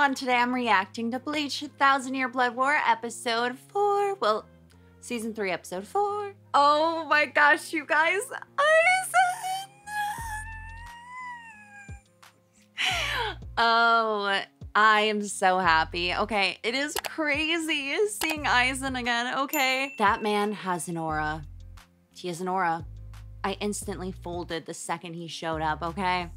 everyone, today I'm reacting to Bleach, Thousand Year Blood War, episode 4, well, season 3, episode 4. Oh my gosh, you guys, Aizen! Oh, I am so happy. Okay, it is crazy seeing Aizen again, okay? That man has an aura. He has an aura. I instantly folded the second he showed up, okay?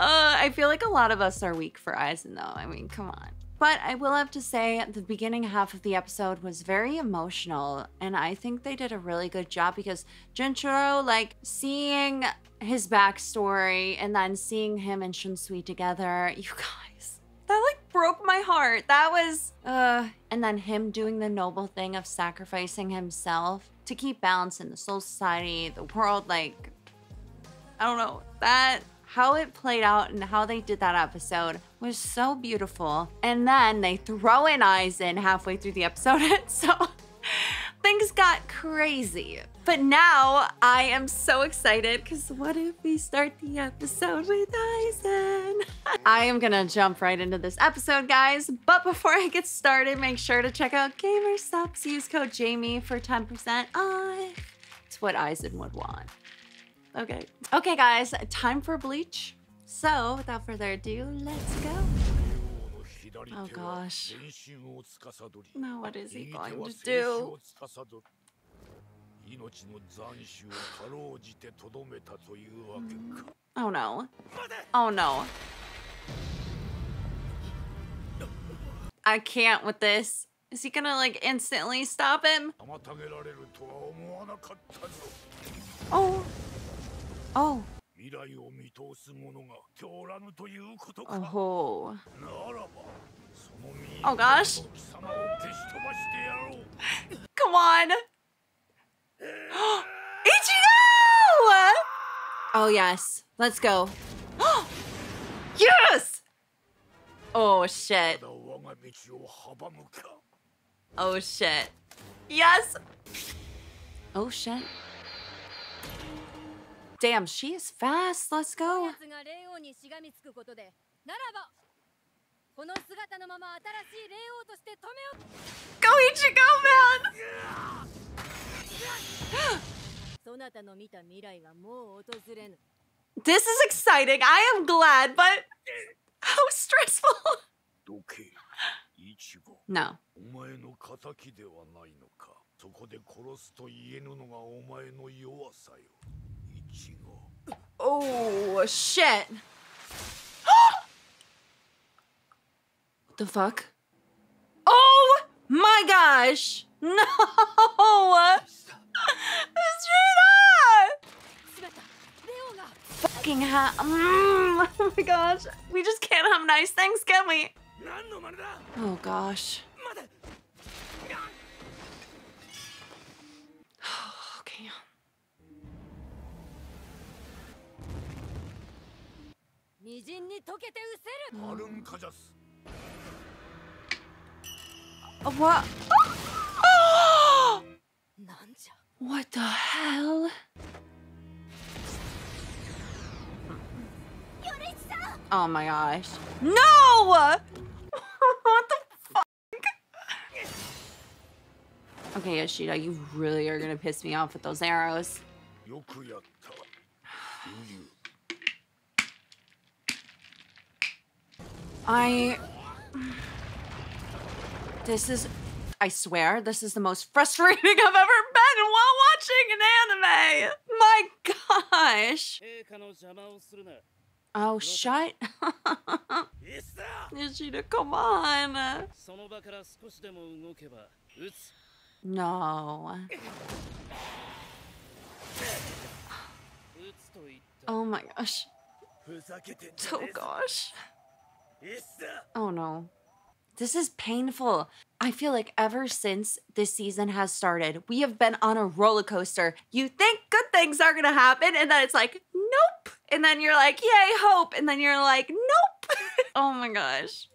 I feel like a lot of us are weak for Aizen though. I mean, come on. But I will have to say the beginning half of the episode was very emotional, and I think they did a really good job because Jushiro, like, seeing his backstory and then seeing him and Shinsui together, you guys, that like broke my heart. That was, and then him doing the noble thing of sacrificing himself to keep balance in the soul society, the world, like, I don't know, that, how it played out and how they did that episode was so beautiful. And then they throw in Aizen halfway through the episode, so things got crazy. But now I am so excited because what if we start the episode with Aizen? I am gonna jump right into this episode, guys. But before I get started, make sure to check out Gamer Supps. Use code Jamie for 10% off. It's what Aizen would want. Okay. Okay, guys, time for Bleach. So, without further ado, let's go. Oh, gosh. Now, what is he going to do? Oh, no. Oh, no. I can't with this. Is he gonna, like, instantly stop him? Oh. Oh. Oh. Oh gosh. Come on. Ichigo! Oh yes. Let's go. Yes! Oh shit. Oh shit. Yes! Oh shit. Damn, she is fast. Let's go. Go, Ichigo, man! This is exciting. I am glad, but how stressful. No. Oh, shit. What the fuck? Oh my gosh. No. Fucking hell. Oh my gosh. We just can't have nice things, can we? Oh gosh. What? What the hell? Oh my gosh. No! What the fuck? Okay, Ishida, you really are gonna piss me off with those arrows. I swear, this is the most frustrating I've ever been while watching an anime! My gosh! Oh, shut. Ishida, come on! No. Oh my gosh. Oh gosh. Oh no. This is painful. I feel like ever since this season has started, we have been on a roller coaster. You think good things are gonna happen, and then it's like, nope. And then you're like, yay, hope. And then you're like, nope. Oh my gosh.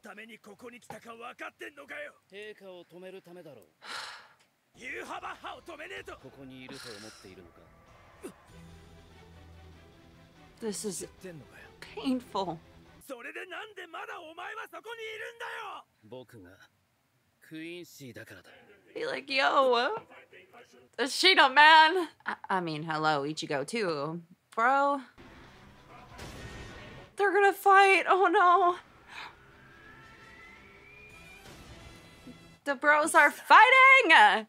This is painful. それでなんでまだお前はそこにいるんだよ。僕がクインシーだからだ。Be like, yo, Ishida, man. I mean, hello, Ichigo too, bro. They're gonna fight. Oh no. The bros are fighting.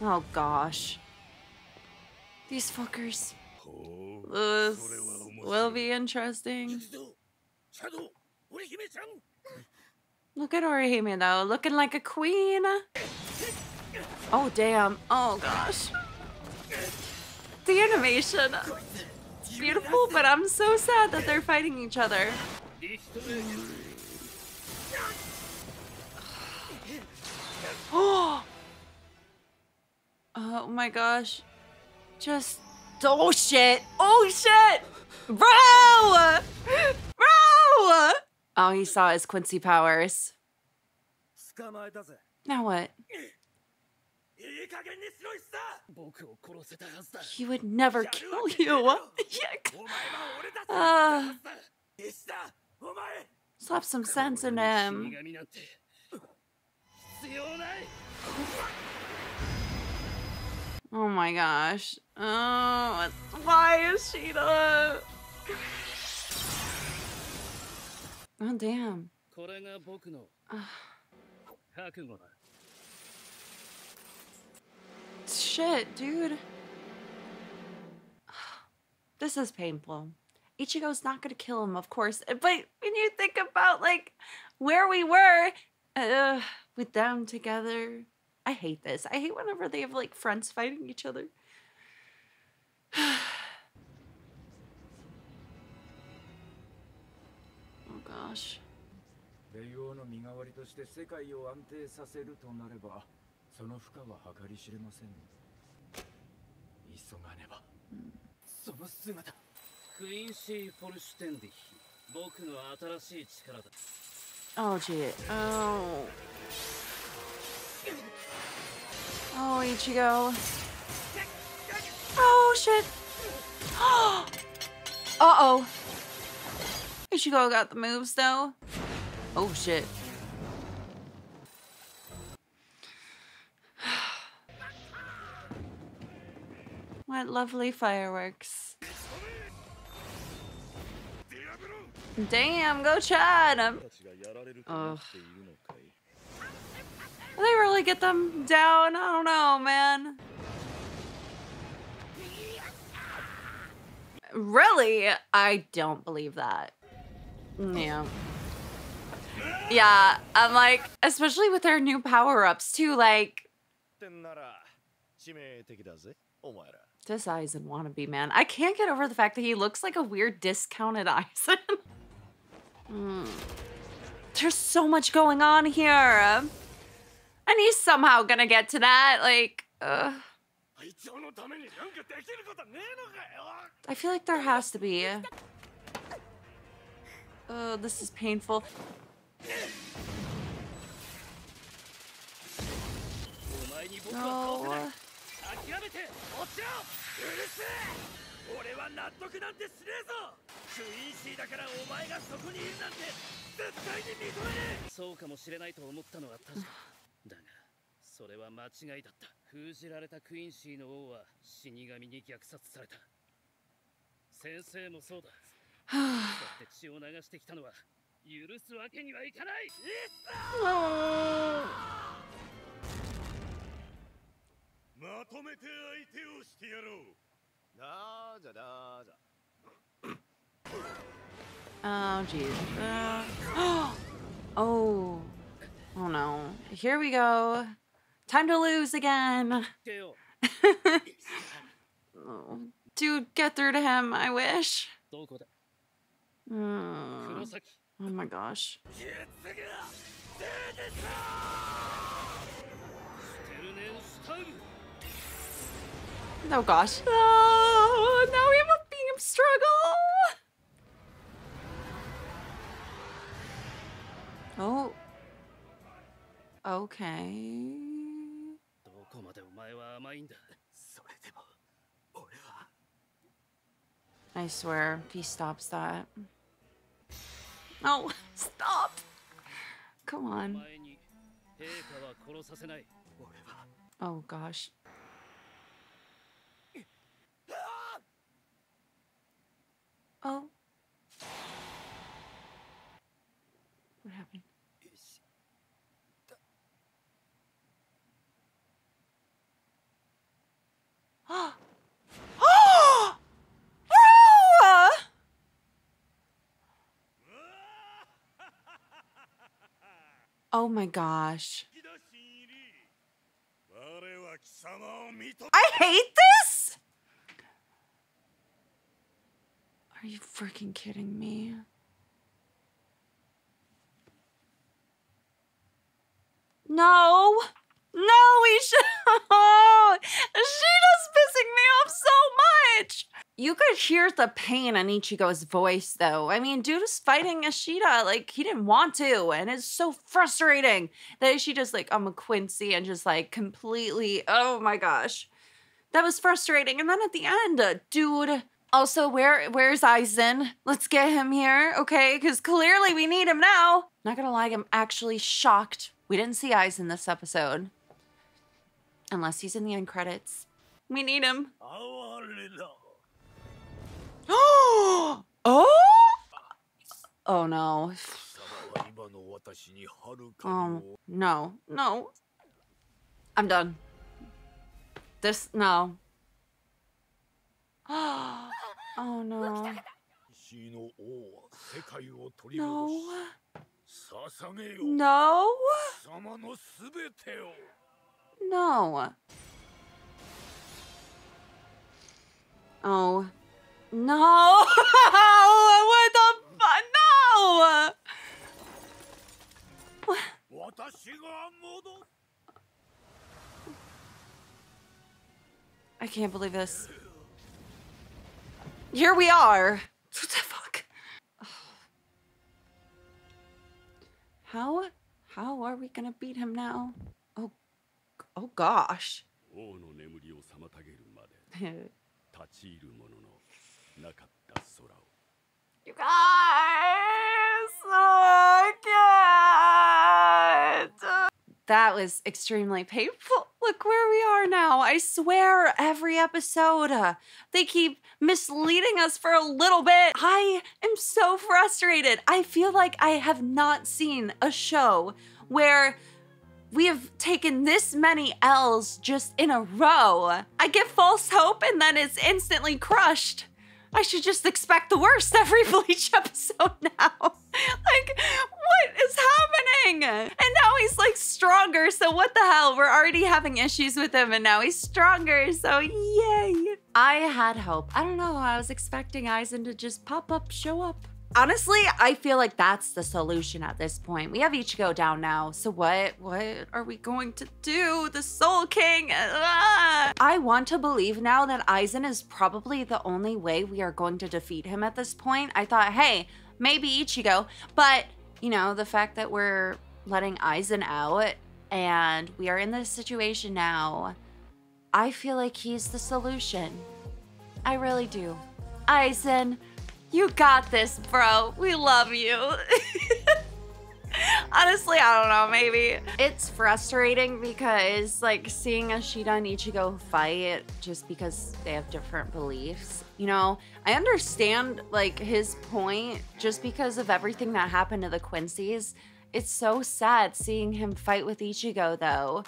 Oh gosh. These fuckers. This will be interesting. Look at Orihime though, looking like a queen. Oh damn, oh gosh. The animation. Beautiful, but I'm so sad that they're fighting each other. Oh, oh my gosh. Just, oh shit, oh shit, bro, bro. Oh, he saw his Quincy powers. Now what? He would never kill you. Slap some sense in him. Oh my gosh. Oh, why is she the... Oh, damn. Shit, dude. This is painful. Ichigo's not gonna kill him, of course. But when you think about, like, where we were with them together... I hate this. I hate whenever they have like friends fighting each other. Oh gosh. Oh gee. Oh. Oh, Ichigo. Oh, shit. Uh-oh. Ichigo got the moves, though. Oh, shit. What lovely fireworks. Damn, go Chad. Ugh. Will they really get them down? I don't know, man. Really? I don't believe that. Yeah. Yeah, I'm like, especially with their new power-ups too, like... This Aizen wannabe, man. I can't get over the fact that he looks like a weird discounted Aizen. There's so much going on here. And he's somehow gonna get to that, like, I feel like there has to be. Oh, this is painful. No. Oh, geez. Oh. Oh no. Here we go. Time to lose again. Oh, dude, get through to him, I wish. Oh my gosh. Oh gosh. Oh, now we have a beam struggle. Oh. Okay. I swear, if he stops that. No, stop. Come on. Oh gosh. Oh. What happened? Ah. Oh! Oh! Oh my gosh. I hate this. Are you freaking kidding me? No, no, Ishida. Ishida's pissing me off so much. You could hear the pain on Ichigo's voice, though. I mean, dude is fighting Ishida like he didn't want to, and it's so frustrating that Ishida's like, I'm a Quincy, and just like completely, oh my gosh, that was frustrating. And then at the end, dude. Also, where's Aizen? Let's get him here, okay? Because clearly we need him now. Not gonna lie, I'm actually shocked we didn't see Aizen this episode. Unless he's in the end credits. We need him. Oh! Oh no. Oh, no, no. I'm done. This, no. Oh no. No. No. No. Oh. No. What the fuck? No. What? I can't believe this. Here we are. What the fuck? How are we gonna beat him now? Oh, oh gosh. You guys, oh, I can't. That was extremely painful. Look where we are now. I swear every episode, they keep misleading us for a little bit. I am so frustrated. I feel like I have not seen a show where we have taken this many L's just in a row. I get false hope and then it's instantly crushed. I should just expect the worst every Bleach episode now. Like, what is happening? And now he's like stronger, so what the hell? We're already having issues with him and now he's stronger, so yay. I had hope. I don't know, I was expecting Aizen to just pop up, show up. Honestly, I feel like that's the solution at this point. We have Ichigo down now, so what are we going to do? The Soul King! Ah! I want to believe now that Aizen is probably the only way we are going to defeat him at this point. I thought, hey, maybe Ichigo, but, you know, the fact that we're letting Aizen out and we are in this situation now, I feel like he's the solution. I really do. Aizen, you got this, bro. We love you. Honestly, I don't know, maybe. It's frustrating because like seeing Ishida and Ichigo fight just because they have different beliefs. You know, I understand like his point just because of everything that happened to the Quincy's. It's so sad seeing him fight with Ichigo though.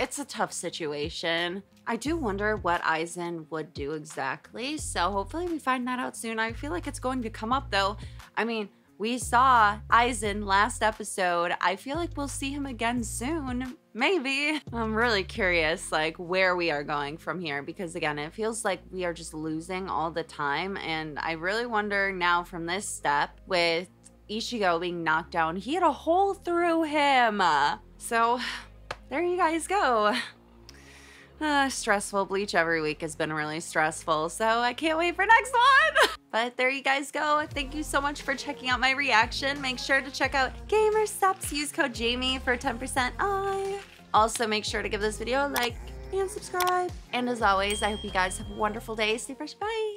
It's a tough situation. I do wonder what Aizen would do exactly, so hopefully we find that out soon. I feel like it's going to come up though. I mean, we saw Aizen last episode. I feel like we'll see him again soon, maybe. I'm really curious like where we are going from here because again, it feels like we are just losing all the time and I really wonder now from this step with Ichigo being knocked down, he had a hole through him. So there you guys go. Stressful. Bleach every week has been really stressful, so I can't wait for next one. But there you guys go. Thank you so much for checking out my reaction. Make sure to check out Gamer Supps. Use code Jamie for 10% off. Also, make sure to give this video a like and subscribe. And as always, I hope you guys have a wonderful day. Stay fresh. Bye.